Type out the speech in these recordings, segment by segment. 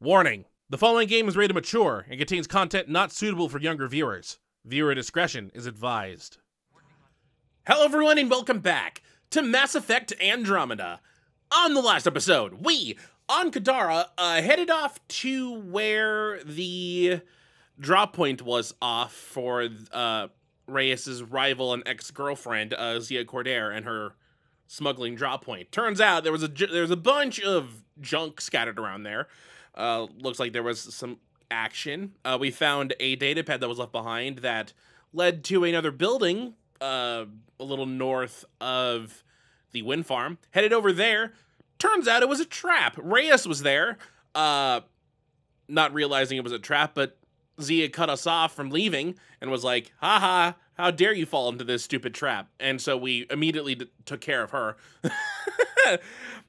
Warning, the following game is rated mature and contains content not suitable for younger viewers. Viewer discretion is advised. Hello everyone and welcome back to Mass Effect Andromeda. On the last episode, we, on Kadara, headed off to where the drop point was off for Reyes' rival and ex-girlfriend, Zia Cordaire, and her smuggling drop point. Turns out there was a bunch of junk scattered around there. Looks like there was some action. We found a datapad that was left behind that led to another building a little north of the wind farm. Headed over there. Turns out it was a trap. Reyes was there, not realizing it was a trap, but Zia cut us off from leaving and was like, haha, how dare you fall into this stupid trap? And so we immediately took care of her.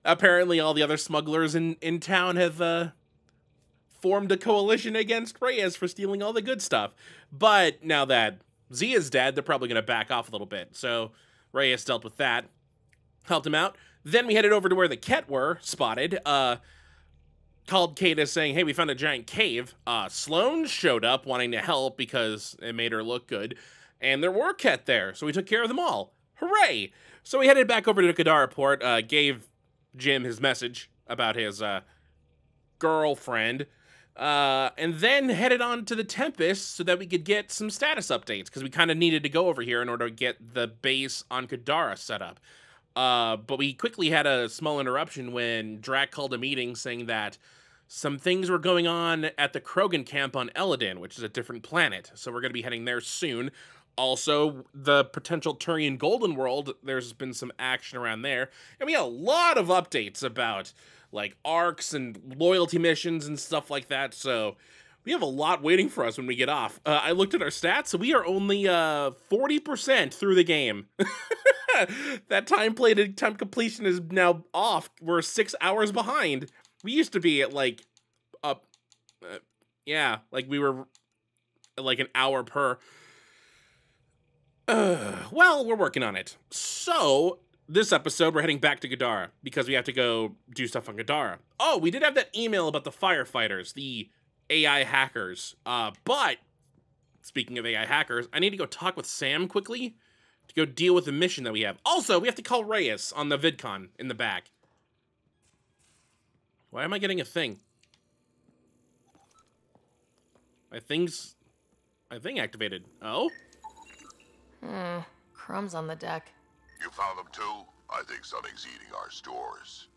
Apparently all the other smugglers in town have formed a coalition against Reyes for stealing all the good stuff. But now that Zia's dead, they're probably going to back off a little bit. So Reyes dealt with that, helped him out. Then we headed over to where the Kett were spotted, called Kaetus saying, hey, we found a giant cave. Sloane showed up wanting to help because it made her look good. And there were Kett there, so we took care of them all. Hooray! So we headed back over to Kadara Port, gave Jim his message about his girlfriend, and then headed on to the Tempest so that we could get some status updates, because we kind of needed to go over here in order to get the base on Kadara set up. But we quickly had a small interruption when Drack called a meeting saying that some things were going on at the Krogan camp on Eladin, which is a different planet, so we're going to be heading there soon. Also, the potential Turian Golden World, there's been some action around there, and we had a lot of updates about like arcs and loyalty missions and stuff like that, so we have a lot waiting for us when we get off. I looked at our stats, so we are only 40% through the game. That time completion is now off. We're 6 hours behind. We used to be at like, yeah, like we were at like an hour per. Well, we're working on it. So this episode, we're heading back to Kadara because we have to go do stuff on Kadara. Oh, we did have that email about the firefighters, the AI hackers. But speaking of AI hackers, I need to go talk with Sam quickly to go deal with the mission that we have. Also, we have to call Reyes on the VidCon in the back. Why am I getting a thing? My thing activated. Oh? Hmm, crumbs on the deck. You found them too? I think something's eating our stores.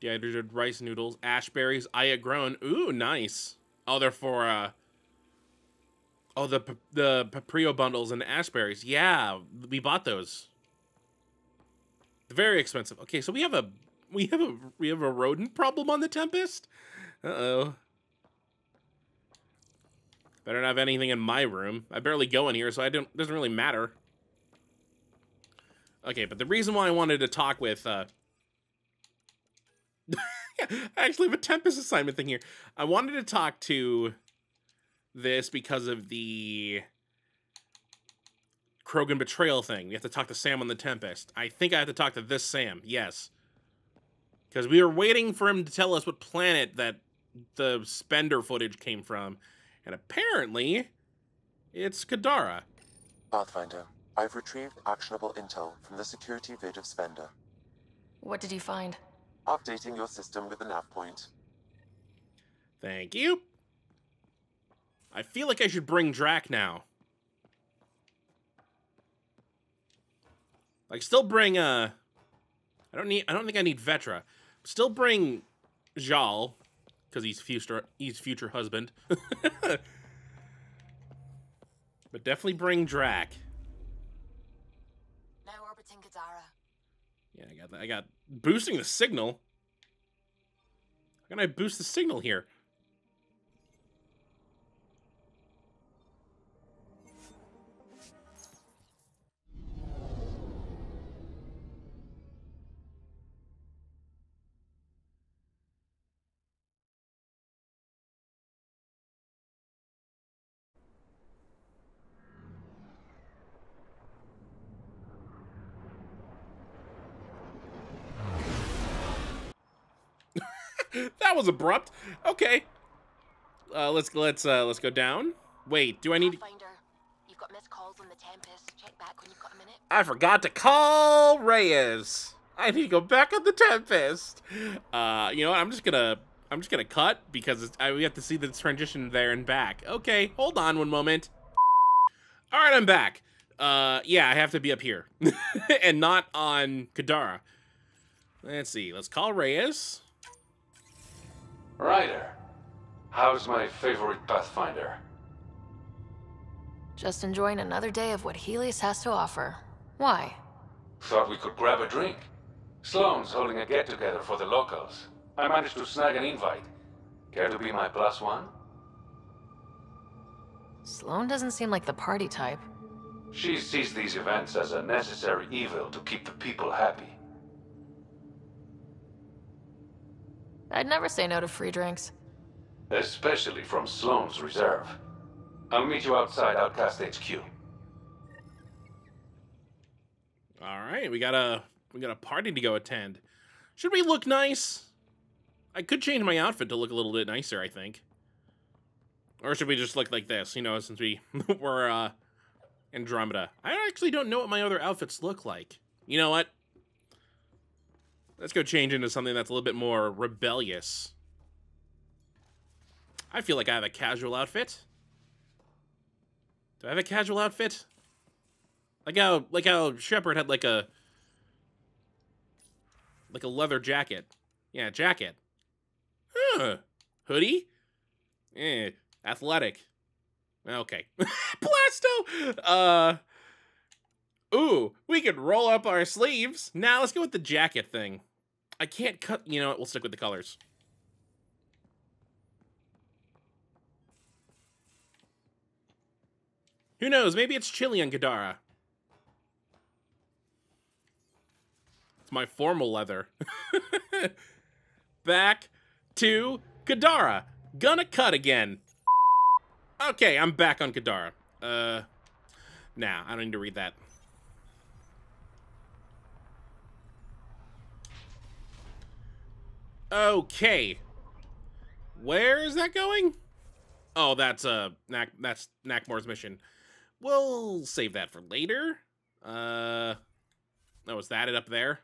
Dehydrated rice noodles, ash berries, Aya grown. Ooh, nice. Oh, they're for, oh, the paprio bundles and the ash berries. Yeah, we bought those. They're very expensive. Okay, so we have a rodent problem on the Tempest. Uh-oh. Better not have anything in my room. I barely go in here, so it doesn't really matter. Okay, but the reason why I wanted to talk with, I actually have a Tempest assignment thing here. I wanted to talk to this because of the Krogan betrayal thing. We have to talk to Sam on the Tempest. I think I have to talk to this Sam, yes. Because we were waiting for him to tell us what planet that the Spender footage came from. And apparently, it's Kadara. Pathfinder, I've retrieved actionable intel from the security vid of Spender. What did you find? Updating your system with the nav point. Thank you. I feel like I should bring Drack now. Like, still bring, I don't think I need Vetra. Still bring Jaal, because he's future husband. But definitely bring Drack. Now orbiting Kadara. Yeah, I got that. I got boosting the signal. How can I boost the signal here? That was abrupt. Okay. Let's go down. Wait, do I need to... You've got missed calls on the Tempest. Check back when you've got a minute. I forgot to call Reyes. I need to go back on the Tempest. You know what? I'm just gonna cut because we have to see the transition there and back. Okay, hold on one moment. All right, I'm back. Yeah, I have to be up here and not on Kadara. Let's see. Let's call Reyes. Ryder, how's my favorite Pathfinder? Just enjoying another day of what Helios has to offer. Why? Thought we could grab a drink. Sloane's holding a get-together for the locals. I managed to snag an invite. Care to be my plus one? Sloane doesn't seem like the party type. She sees these events as a necessary evil to keep the people happy. I'd never say no to free drinks. Especially from Sloane's reserve. I'll meet you outside Outcast HQ. Alright, we got a party to go attend. Should we look nice? I could change my outfit to look a little bit nicer, I think. Or should we just look like this, you know, since we were Andromeda. I actually don't know what my other outfits look like. You know what? Let's go change into something that's a little bit more rebellious. I feel like I have a casual outfit. Do I have a casual outfit? Like how Shepard had like a leather jacket. Yeah, jacket. Huh. Hoodie? Eh. Athletic. Okay. Plasto! Ooh, we could roll up our sleeves. Now let's go with the jacket thing. I can't cut, you know what, we'll stick with the colors. Who knows, maybe it's chilly on Kadara. It's my formal leather. Back to Kadara. Gonna cut again. Okay, I'm back on Kadara. Nah, I don't need to read that. Okay. Where is that going? Oh, that's Nakmor's mission. We'll save that for later. Oh, is that it up there?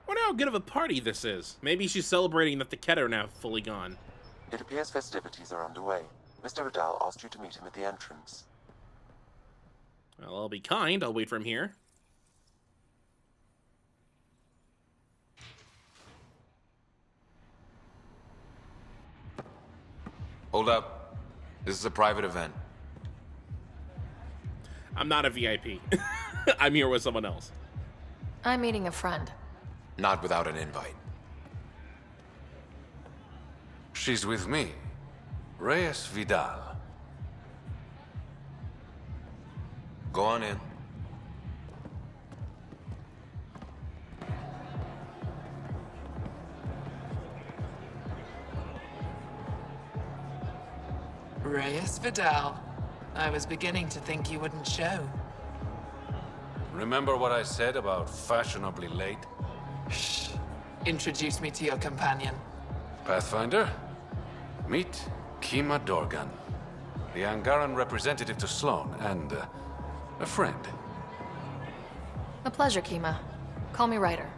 I wonder how good of a party this is. Maybe she's celebrating that the Kett are now fully gone. It appears festivities are underway. Mr. Vidal asked you to meet him at the entrance. Well, I'll be kind. I'll wait for him here. Hold up. This is a private event. I'm not a VIP. I'm here with someone else. I'm meeting a friend. Not without an invite. She's with me. Reyes Vidal. Go on in. Reyes Vidal. I was beginning to think you wouldn't show. Remember what I said about fashionably late? Shh. Introduce me to your companion. Pathfinder, meet Keema Dohrgun, the Angaran representative to Sloane, and a friend. A pleasure, Keema. Call me Ryder.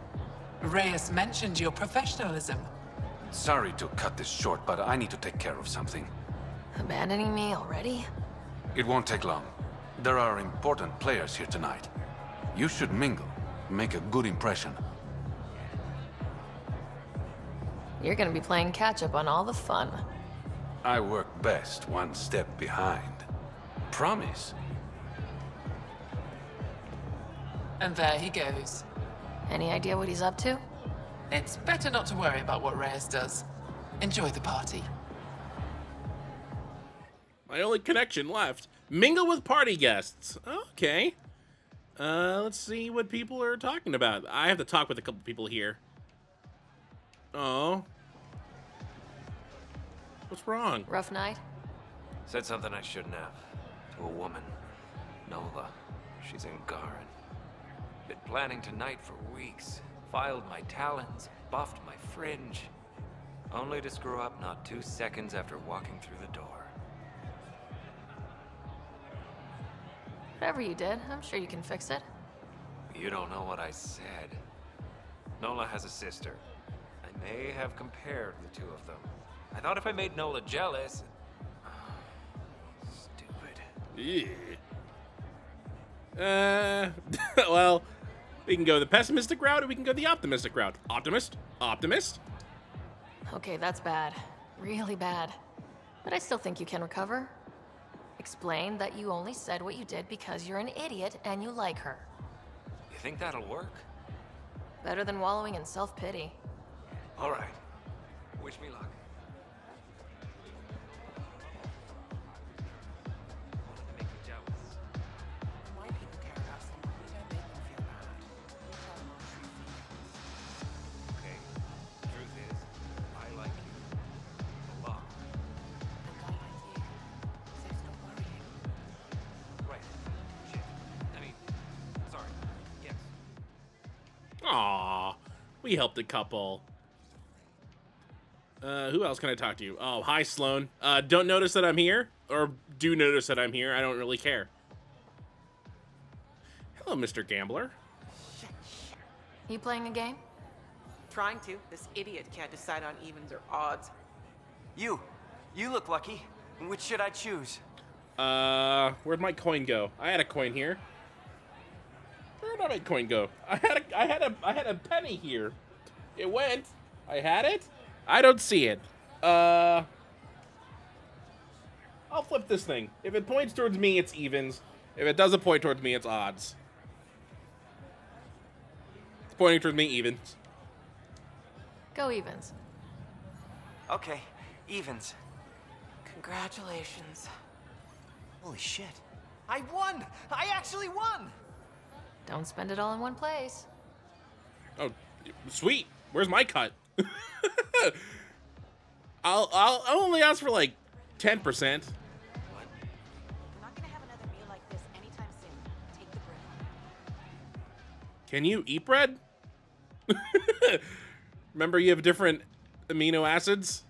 Reyes mentioned your professionalism. Sorry to cut this short, but I need to take care of something. Abandoning me already? It won't take long. There are important players here tonight. You should mingle, make a good impression. You're gonna be playing catch-up on all the fun. I work best one step behind. Promise. And there he goes. Any idea what he's up to? It's better not to worry about what Reyes does. Enjoy the party. My only connection left. Mingle with party guests. Okay. Let's see what people are talking about. I have to talk with a couple people here. Oh. What's wrong? Rough night? Said something I shouldn't have. To a woman. Nola. She's Angaran. Been planning tonight for weeks. Filed my talons, buffed my fringe. Only to screw up not 2 seconds after walking through the door. Whatever you did, I'm sure you can fix it. You don't know what I said. Nola has a sister. I may have compared the two of them. I thought if I made Nola jealous... Stupid. Yeah. Well, we can go the pessimistic route or we can go the optimistic route. Optimist? Optimist? Okay, that's bad. Really bad. But I still think you can recover. Explain that you only said what you did because you're an idiot and you like her. You think that'll work? Better than wallowing in self-pity. All right. Wish me luck. Aw, we helped a couple. Who else can I talk to? Oh, hi, Sloane. Don't notice that I'm here, or do notice that I'm here. I don't really care. Hello, Mr. Gambler. You playing a game? Trying to. This idiot can't decide on evens or odds. You look lucky. Which should I choose? Where'd my coin go? I had a coin here. Where did my coin go? I had a penny here. It went. I had it. I don't see it. I'll flip this thing. If it points towards me, it's evens. If it doesn't point towards me, it's odds. It's pointing towards me, evens. Go evens. Okay, evens. Congratulations. Holy shit. I won! I actually won! Don't spend it all in one place. Oh, sweet. Where's my cut? I'll only ask for like 10%. What? We're not gonna have another meal like this anytime soon. Take the bread. Can you eat bread? Remember, you have different amino acids.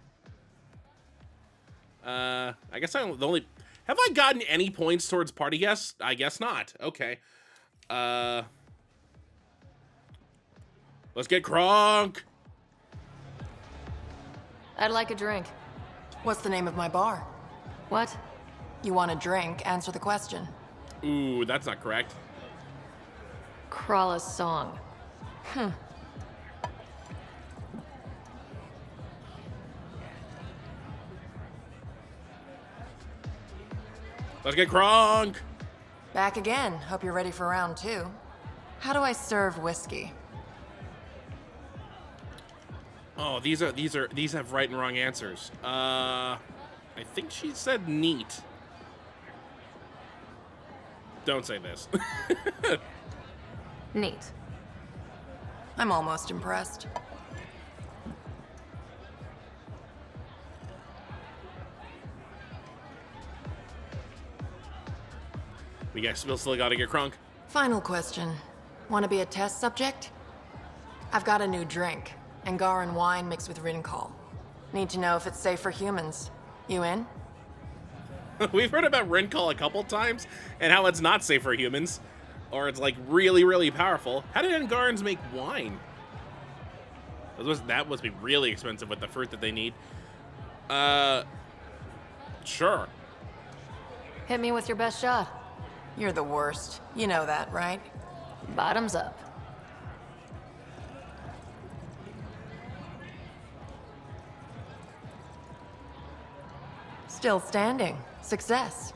I guess I'm the only. Have I gotten any points towards party guests? I guess not. Okay. Let's get crunk. I'd like a drink. What's the name of my bar? What? You want a drink? Answer the question. Ooh, that's not correct. Krala's song. Hm. Let's get crunk. Back again. Hope you're ready for round two. How do I serve whiskey? Oh, these have right and wrong answers. I think she said neat. Don't say this. Neat. I'm almost impressed. We guys still gotta get crunk. Final question. Wanna be a test subject? I've got a new drink. Angaran wine mixed with Rincal. Need to know if it's safe for humans. You in? We've heard about Rincal a couple times and how it's not safe for humans. Or it's like really, really powerful. How did Angarans make wine? That must be really expensive with the fruit that they need. Sure. Hit me with your best shot. You're the worst. You know that, right? Bottoms up. Still standing. Success.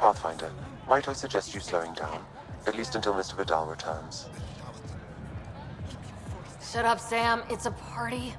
Pathfinder, might I suggest you slowing down, at least until Mr. Vidal returns. Shut up, Sam. It's a party.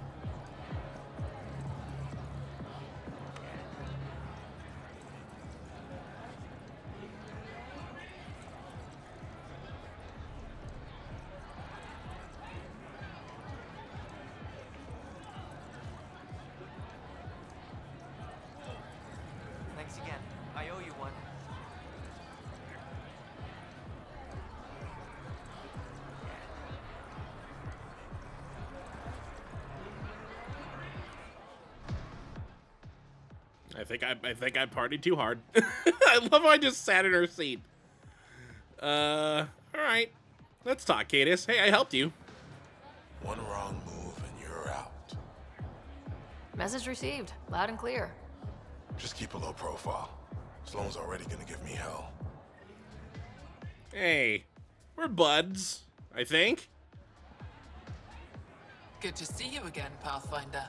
I think I partied too hard. I love how I just sat in her seat. All right. Let's talk, Kaetus. Hey, I helped you. One wrong move and you're out. Message received, loud and clear. Just keep a low profile. Sloane's already gonna give me hell. Hey, we're buds, I think. Good to see you again, Pathfinder.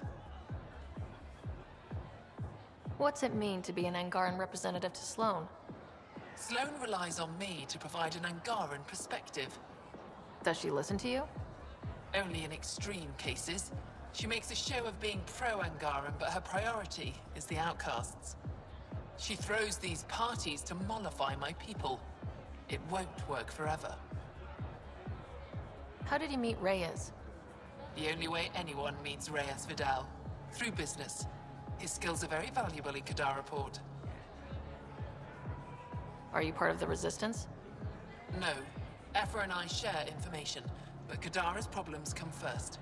What's it mean to be an Angaran representative to Sloane? Sloane relies on me to provide an Angaran perspective. Does she listen to you? Only in extreme cases. She makes a show of being pro-Angaran, but her priority is the Outcasts. She throws these parties to mollify my people. It won't work forever. How did he meet Reyes? The only way anyone meets Reyes Vidal. Through business. His skills are very valuable in Kadara Port. Are you part of the Resistance? No. Evfra and I share information, but Kadara's problems come first.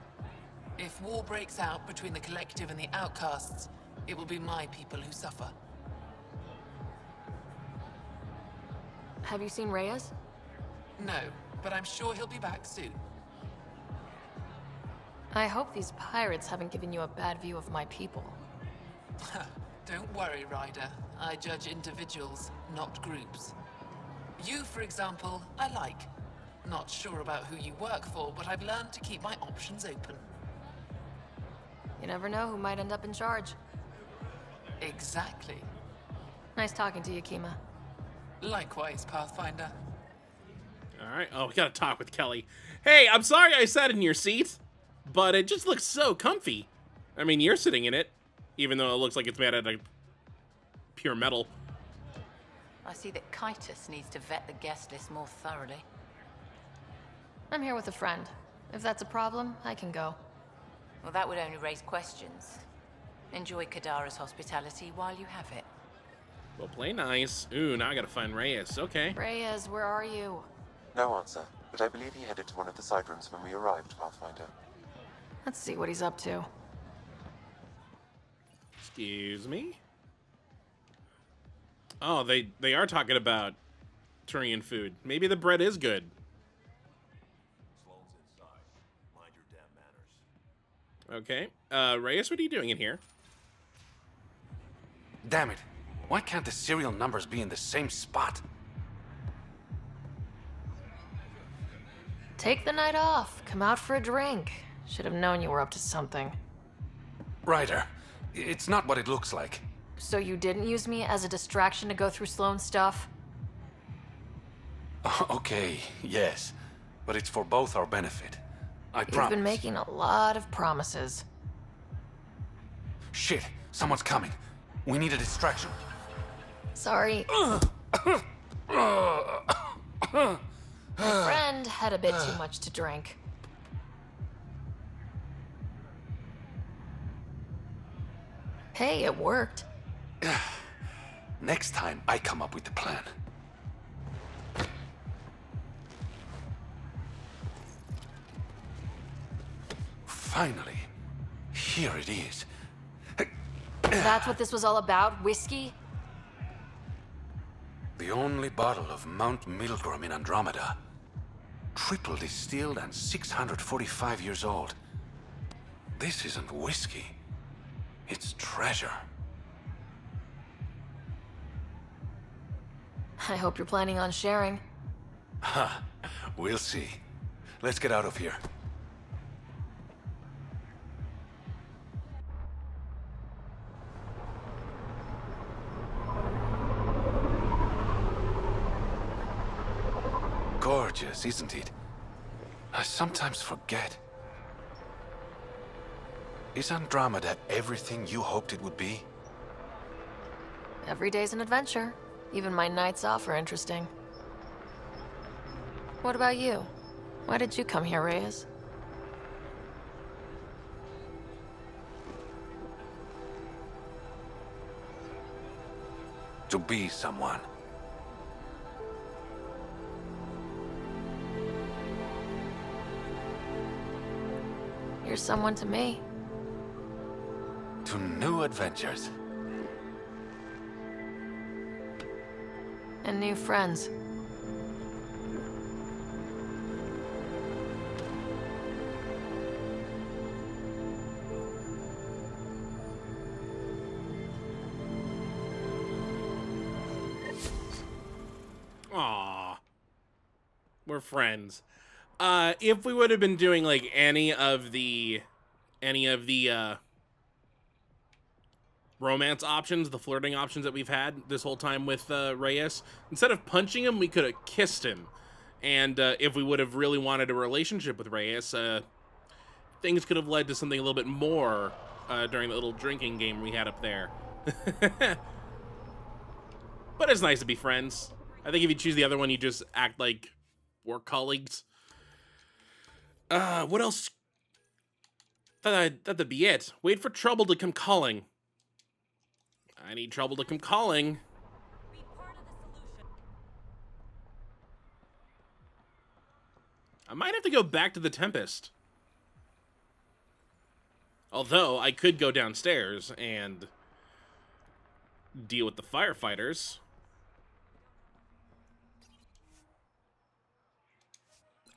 If war breaks out between the Collective and the Outcasts, it will be my people who suffer. Have you seen Reyes? No, but I'm sure he'll be back soon. I hope these pirates haven't given you a bad view of my people. Don't worry, Ryder. I judge individuals, not groups. You, for example, I like. Not sure about who you work for, but I've learned to keep my options open. You never know who might end up in charge. Exactly. Nice talking to you, Keema. Likewise, Pathfinder. Alright, oh, we gotta talk with Kelly. Hey, I'm sorry I sat in your seat, but it just looks so comfy. I mean, you're sitting in it, even though it looks like it's made out of pure metal. I see that Kaetus needs to vet the guest list more thoroughly. I'm here with a friend. If that's a problem, I can go. Well, that would only raise questions. Enjoy Kadara's hospitality while you have it. Well, play nice. Ooh, now I gotta find Reyes. Okay. Reyes, where are you? No answer, but I believe he headed to one of the side rooms when we arrived, Pathfinder. Let's see what he's up to. Excuse me? Oh, they are talking about Turian food. Maybe the bread is good. Sloane's inside. Mind your damn manners. Okay. Reyes, what are you doing in here? Damn it. Why can't the serial numbers be in the same spot? Take the night off. Come out for a drink. Should have known you were up to something. Ryder, it's not what it looks like. So you didn't use me as a distraction to go through Sloane's stuff? Okay, yes. But it's for both our benefit. I promise. You've been making a lot of promises. Shit, someone's coming. We need a distraction. Sorry. My friend had a bit too much to drink. Hey, it worked. Next time, I come up with the plan. Finally, here it is. That's what this was all about? Whiskey? The only bottle of Mount Milgrom in Andromeda. Triple distilled and 645 years old. This isn't whiskey. It's treasure. I hope you're planning on sharing. Ha! We'll see. Let's get out of here. Gorgeous, isn't it? I sometimes forget. Is Andromeda everything you hoped it would be? Every day's an adventure. Even my nights off are interesting. What about you? Why did you come here, Reyes? To be someone. You're someone to me. To new adventures. And new friends. Aww. We're friends. If we would have been doing like any of the romance options, the flirting options that we've had this whole time with Reyes, instead of punching him, we could have kissed him. And if we would have really wanted a relationship with Reyes, things could have led to something a little bit more during the little drinking game we had up there. But it's nice to be friends. I think if you choose the other one, you just act like we're colleagues. What else? That'd be it. Wait for trouble to come calling. I need trouble to come calling. Be part of the solution. I might have to go back to the Tempest. Although, I could go downstairs and deal with the firefighters.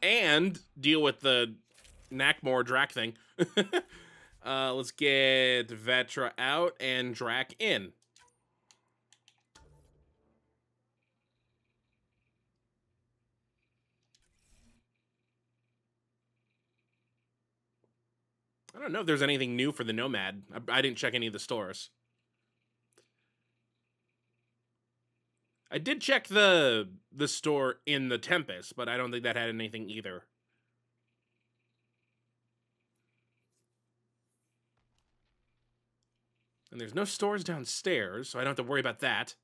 And deal with the Nakmor Drack thing. Let's get Vetra out and Drack in. I don't know if there's anything new for the Nomad. I didn't check any of the stores. I did check the store in the Tempest, but I don't think that had anything either. And there's no stores downstairs, so I don't have to worry about that.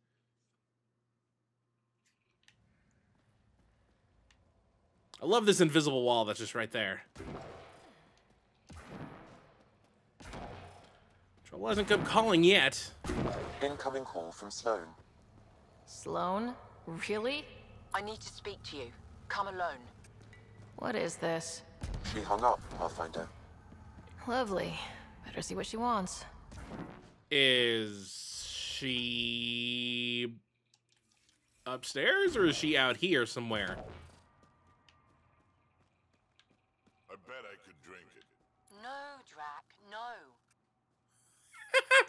I love this invisible wall that's just right there. Trouble hasn't come calling yet. Incoming call from Sloane. Sloane? Really? I need to speak to you. Come alone. What is this? She hung up, Pathfinder. Lovely. Better see what she wants. Is she upstairs, or is she out here somewhere? I bet I could drink it. No,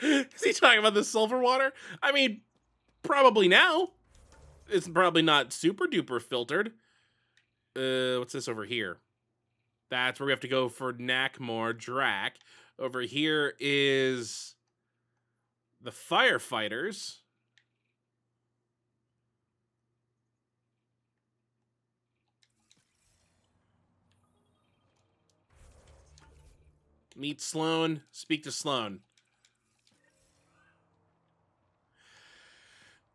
Drack, no. Is he talking about the sulfur water? I mean, probably now. It's probably not super duper filtered. What's this over here? That's where we have to go for Nakmor Drack. Over here is the firefighters. Meet Sloane. Speak to Sloane.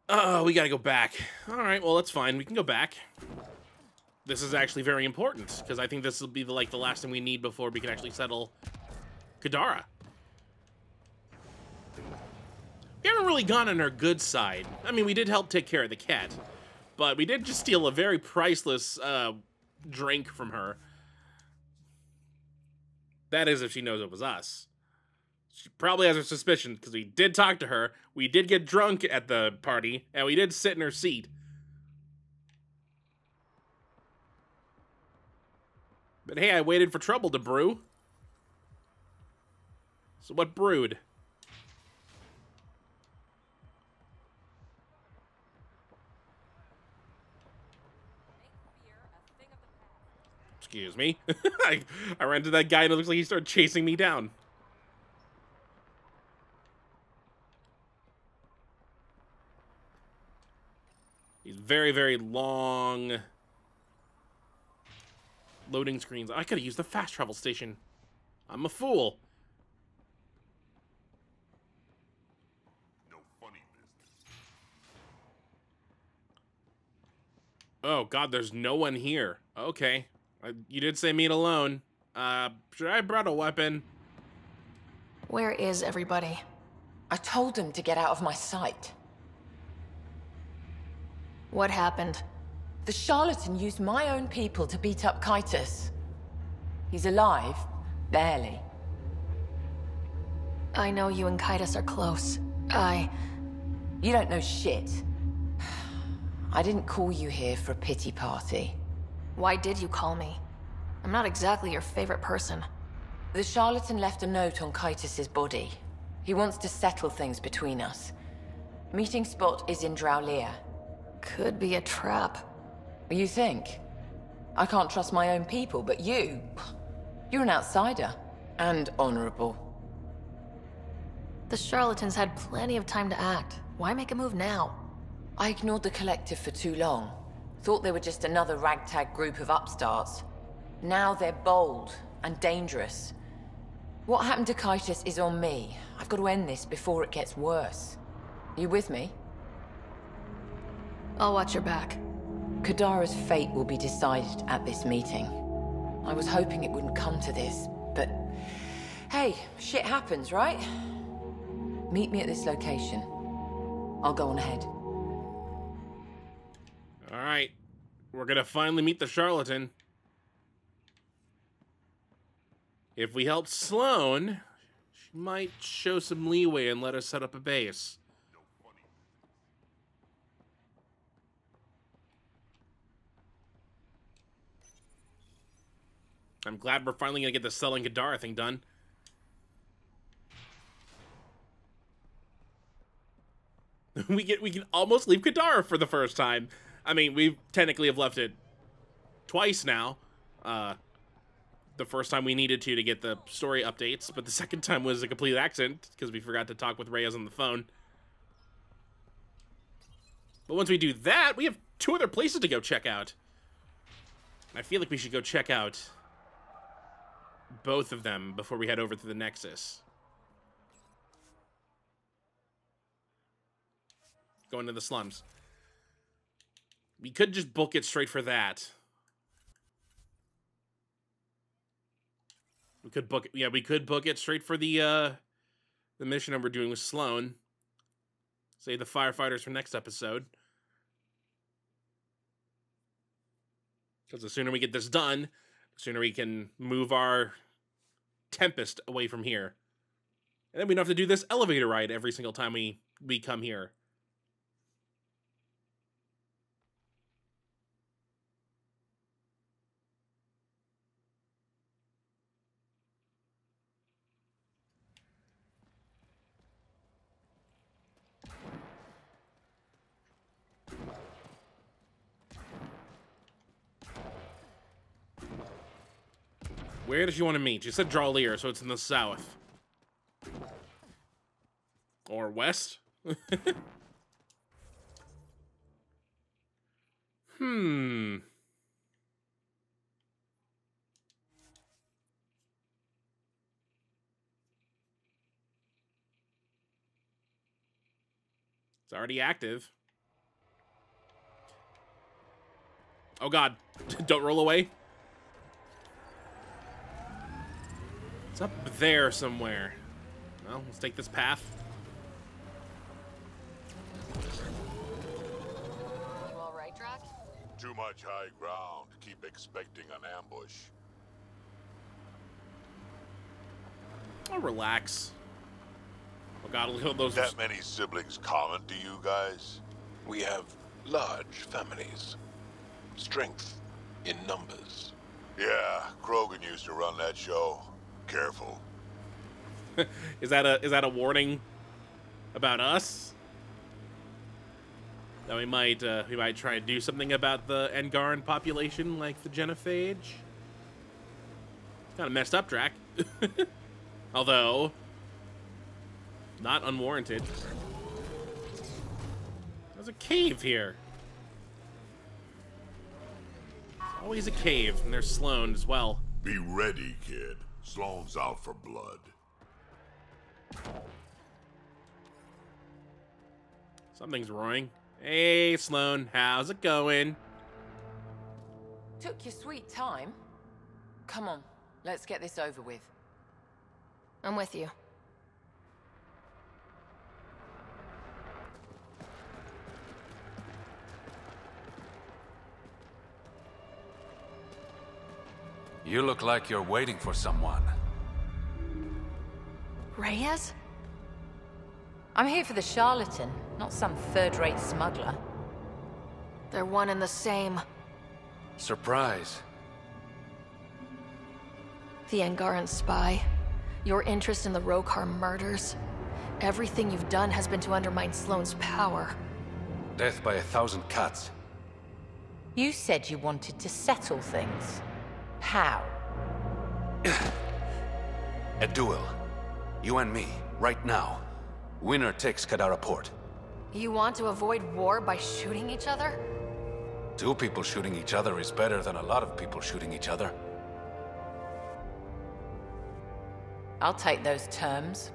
Oh, we gotta go back. All right, well, that's fine. We can go back. This is actually very important, because I think this will be the last thing we need before we can actually settle Kadara. We haven't really gone on her good side. I mean, we did help take care of the cat, but we did just steal a very priceless drink from her. That is if she knows it was us. She probably has her suspicions because we did talk to her, we did get drunk at the party, and we did sit in her seat. But hey, I waited for trouble to brew. So what brewed? Excuse me. I ran to that guy and it looks like he started chasing me down. He's very, very long loading screens. I could have used the fast travel station. I'm a fool. No funny business. Oh God, there's no one here. Okay. You did say meet alone. Should I brought a weapon? Where is everybody? I told them to get out of my sight. What happened? The charlatan used my own people to beat up Kaetus. He's alive, barely. I know you and Kaetus are close. You don't know shit. I didn't call you here for a pity party. Why did you call me? I'm not exactly your favorite person. The Charlatan left a note on Kaetus's body. He wants to settle things between us. Meeting spot is in Drowlia. Could be a trap. You think? I can't trust my own people, but you... You're an outsider. And honorable. The Charlatans had plenty of time to act. Why make a move now? I ignored the collective for too long. Thought they were just another ragtag group of upstarts. Now they're bold and dangerous. What happened to Kaetus is on me. I've got to end this before it gets worse. You with me? I'll watch your back. Kadara's fate will be decided at this meeting. I was hoping it wouldn't come to this, but... Hey, shit happens, right? Meet me at this location. I'll go on ahead. Alright. We're gonna finally meet the Charlatan. If we help Sloane, she might show some leeway and let us set up a base. I'm glad we're finally gonna get the selling Kadara thing done. We can almost leave Kadara for the first time. I mean, we technically have left it twice now. The first time we needed to get the story updates, but the second time was a complete accident because we forgot to talk with Reyes on the phone. But once we do that, we have two other places to go check out. I feel like we should go check out both of them before we head over to the Nexus. Go into the slums. We could just book it straight for that. We could book it, yeah, we could book it straight for the mission that we're doing with Sloane. Save the firefighters for next episode. Because the sooner we get this done, the sooner we can move our Tempest away from here. And then we don't have to do this elevator ride every single time we come here. Where does she want to meet? She said Drowlia, so it's in the south. Or west? It's already active. Oh god. Don't roll away. It's up there somewhere. Well, let's take this path. You all right, Drack? Too much high ground. Keep expecting an ambush. I'll relax. Oh god, look at those. That many siblings common to you guys? We have large families. Strength in numbers. Yeah, Krogan used to run that show. Careful. Is that a warning about us? That we might try and do something about the Angaran population, like the Genophage. Kind of messed up, Drack. Although not unwarranted. There's a cave here. There's always a cave, and there's Sloane as well. Be ready, kid. Sloane's out for blood. Something's roaring. Hey, Sloane, how's it going? Took your sweet time. Come on, let's get this over with. I'm with you. You look like you're waiting for someone. Reyes? I'm here for the Charlatan, not some third-rate smuggler. They're one and the same. Surprise. The Angaran spy, your interest in the Roekaar murders, everything you've done has been to undermine Sloane's power. Death by a thousand cuts. You said you wanted to settle things. How? A duel. You and me, right now. Winner takes Kadara Port. You want to avoid war by shooting each other? Two people shooting each other is better than a lot of people shooting each other. I'll take those terms.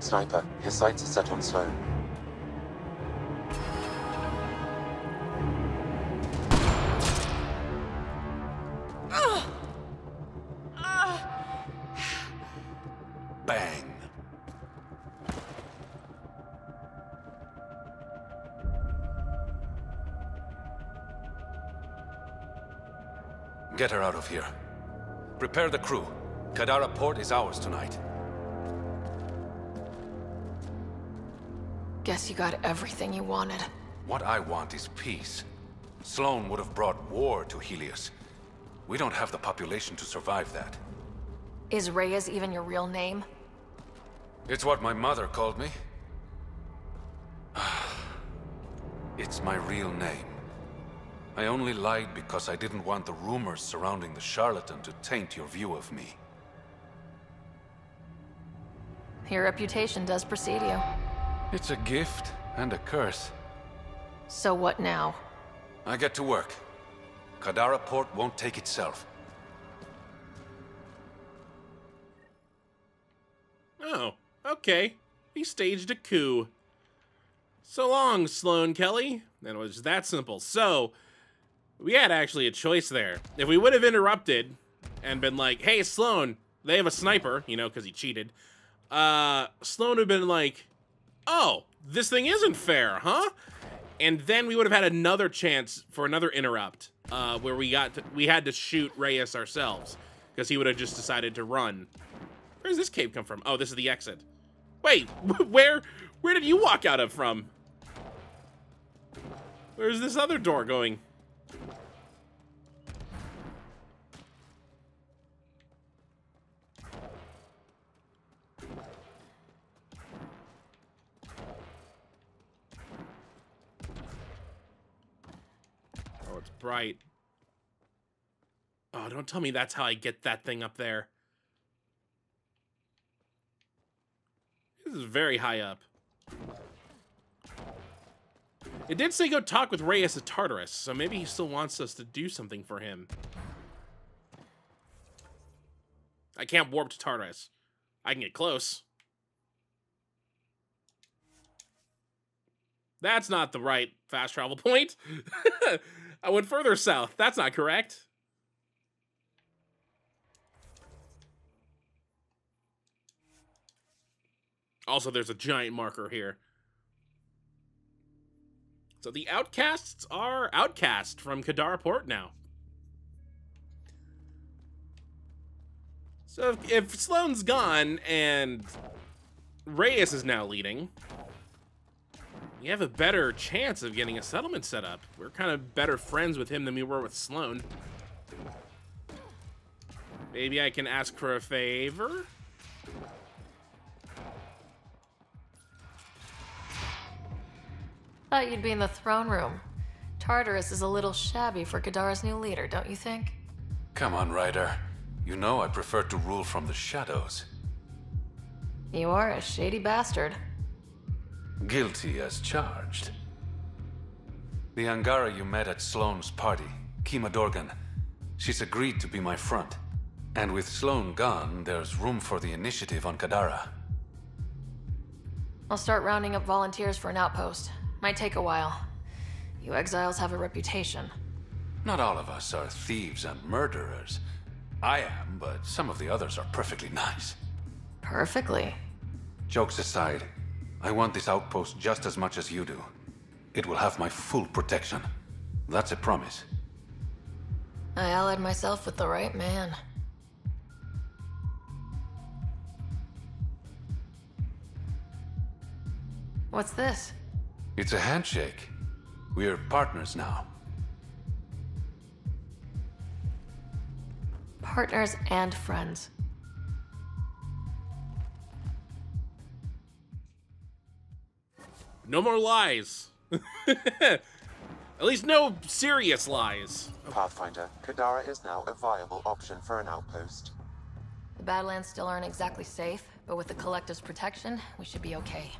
Sniper, his sights are set on Sloane. Bang. Get her out of here. Prepare the crew. Kadara Port is ours tonight. Guess you got everything you wanted. What I want is peace. Sloane would have brought war to Helios. We don't have the population to survive that. Is Reyes even your real name? It's what my mother called me. It's my real name. I only lied because I didn't want the rumors surrounding the Charlatan to taint your view of me. Your reputation does precede you. It's a gift and a curse. So what now? I get to work. Kadara Port won't take itself. Oh, okay. He staged a coup. So long, Sloane Kelly. And it was that simple. So, we had actually a choice there. If we would have interrupted and been like, hey, Sloane, they have a sniper, you know, because he cheated. Sloane would have been like, oh, this thing isn't fair, huh? And then we would have had another chance for another interrupt, where we had to shoot Reyes ourselves, because he would have just decided to run. Where does this cave come from? Oh, this is the exit. Wait, where did you walk out of from? Where's this other door going? Right. Oh, don't tell me that's how I get that thing up there. This is very high up. It did say go talk with Reyes at Tartarus, so maybe he still wants us to do something for him. I can't warp to Tartarus. I can get close. That's not the right fast travel point. I went further south. That's not correct. Also, there's a giant marker here. So the outcasts are outcast from Kadara Port now. So if Sloane's gone and Reyes is now leading, you have a better chance of getting a settlement set up. We're kind of better friends with him than we were with Sloane. Maybe I can ask for a favor? Thought you'd be in the throne room. Tartarus is a little shabby for Kadara's new leader, don't you think? Come on, Ryder. You know I prefer to rule from the shadows. You are a shady bastard. Guilty as charged. The Angara you met at Sloane's party, Keema Dohrgun, she's agreed to be my front. And with Sloane gone, there's room for the initiative on Kadara. I'll start rounding up volunteers for an outpost. Might take a while. You exiles have a reputation. Not all of us are thieves and murderers. I am, but some of the others are perfectly nice. Perfectly? Jokes aside, I want this outpost just as much as you do. It will have my full protection. That's a promise. I allied myself with the right man. What's this? It's a handshake. We're partners now. Partners and friends. No more lies. At least no serious lies. Pathfinder, Kadara is now a viable option for an outpost. The Badlands still aren't exactly safe, but with the Collective's protection, we should be okay.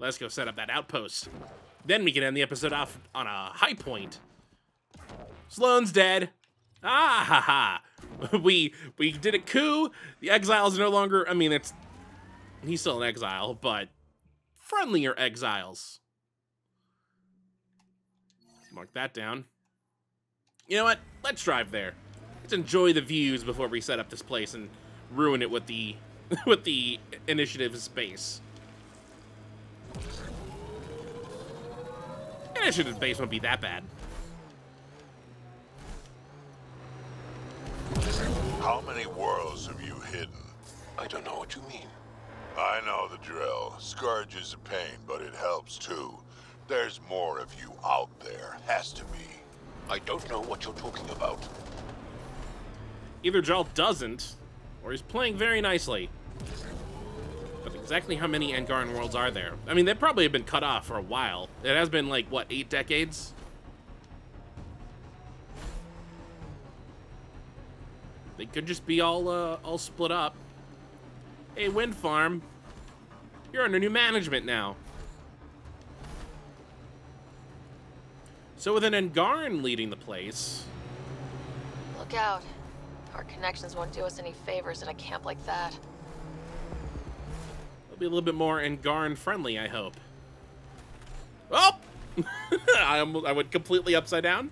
Let's go set up that outpost. Then we can end the episode off on a high point. Sloane's dead. Ah, ha, ha. We did a coup. The exiles are no longer... I mean, it's... He's still an exile, but... Friendlier exiles. Let's mark that down. You know what? Let's drive there. Let's enjoy the views before we set up this place and ruin it with the... with the initiative's base. Initiative base won't be that bad. How many worlds have you hidden? I don't know what you mean. I know the drill. Scourge is a pain, but it helps too. There's more of you out there. Has to be. I don't know what you're talking about. Either Jaal doesn't, or he's playing very nicely. But exactly how many Angaran worlds are there? I mean, they probably have been cut off for a while. It has been like, what, 8 decades? They could just be all split up. Hey, wind farm, you're under new management now. So with an Angaran leading the place... Look out. Our connections won't do us any favors in a camp like that. It'll be a little bit more Angaran friendly, I hope. Oh! I went completely upside down.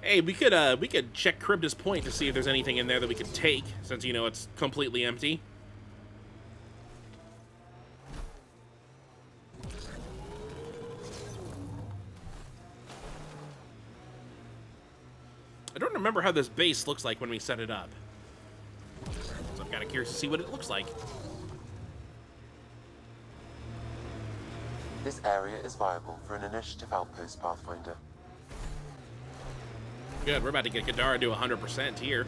Hey, we could check Charybdis Point to see if there's anything in there that we could take, since, you know, it's completely empty. I don't remember how this base looks like when we set it up, so I'm kind of curious to see what it looks like. This area is viable for an initiative outpost, Pathfinder. Good, we're about to get Kadara to 100% here.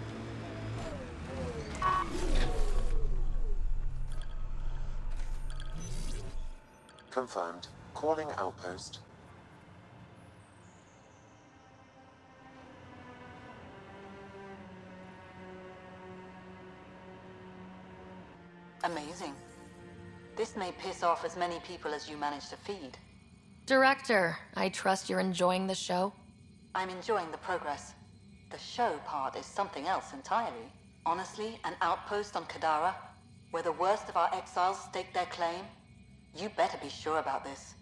Confirmed. Calling outpost. Amazing. This may piss off as many people as you manage to feed. Director, I trust you're enjoying the show? I'm enjoying the progress. The show part is something else entirely. Honestly, an outpost on Kadara, where the worst of our exiles stake their claim? You better be sure about this.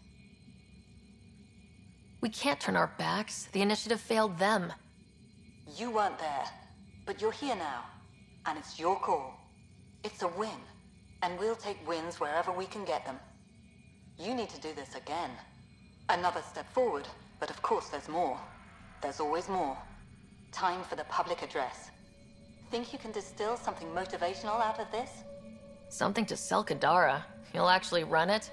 We can't turn our backs. The initiative failed them. You weren't there, but you're here now, and it's your call. It's a win, and we'll take wins wherever we can get them. You need to do this again. Another step forward, but of course there's more. There's always more. Time for the public address. Think you can distill something motivational out of this? Something to sell Kadara? You'll actually run it?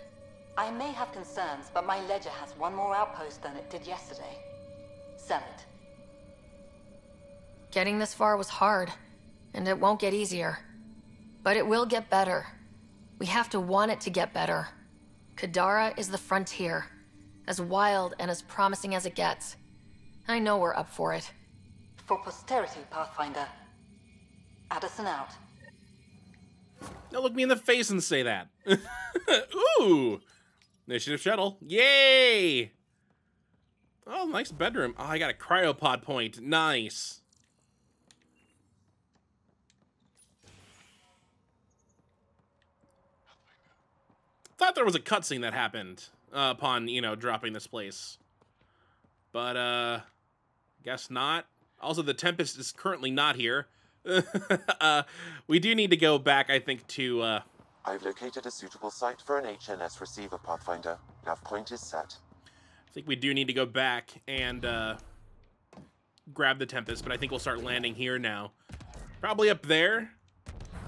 I may have concerns, but my ledger has one more outpost than it did yesterday. Sell it. Getting this far was hard, and it won't get easier. But it will get better. We have to want it to get better. Kadara is the frontier, as wild and as promising as it gets. I know we're up for it. For posterity, Pathfinder. Addison out. Now look me in the face and say that. Ooh! Initiative shuttle. Yay! Oh, nice bedroom. Oh, I got a cryopod point. Nice. Thought there was a cutscene that happened upon, you know, dropping this place. But, guess not. Also, the Tempest is currently not here. We do need to go back, I think, to I've located a suitable site for an HNS receiver, Pathfinder. Nav point is set. I think we do need to go back and grab the Tempest, but I think we'll start landing here now. Probably up there.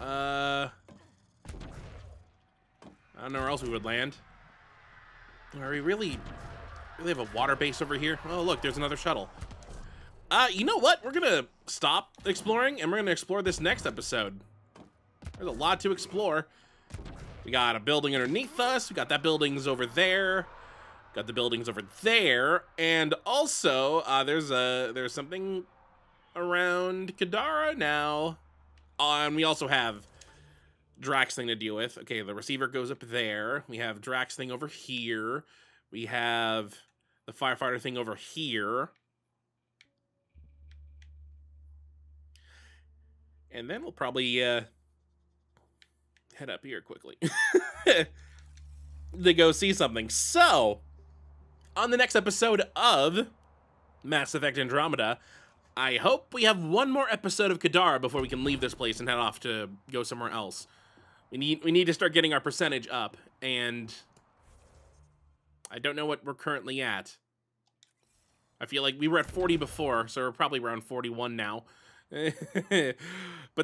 I don't know where else we would land. Are we really have a water base over here? Oh, look, there's another shuttle. You know what? We're gonna stop exploring, and we're gonna explore this next episode. There's a lot to explore. We got a building underneath us. We got that building's over there. Got the buildings over there, and also there's something around Kadara now. And we also have Drack's thing to deal with. Okay, the receiver goes up there. We have Drack's thing over here. We have the firefighter thing over here. And then we'll probably head up here quickly to go see something. So, on the next episode of Mass Effect Andromeda, I hope we have one more episode of Kadara before we can leave this place and head off to go somewhere else. We need to start getting our percentage up, and I don't know what we're currently at. I feel like we were at 40 before, so we're probably around 41 now. But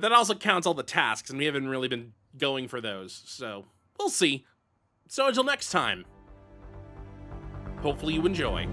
that also counts all the tasks, and we haven't really been going for those, so we'll see. So until next time, hopefully you enjoy.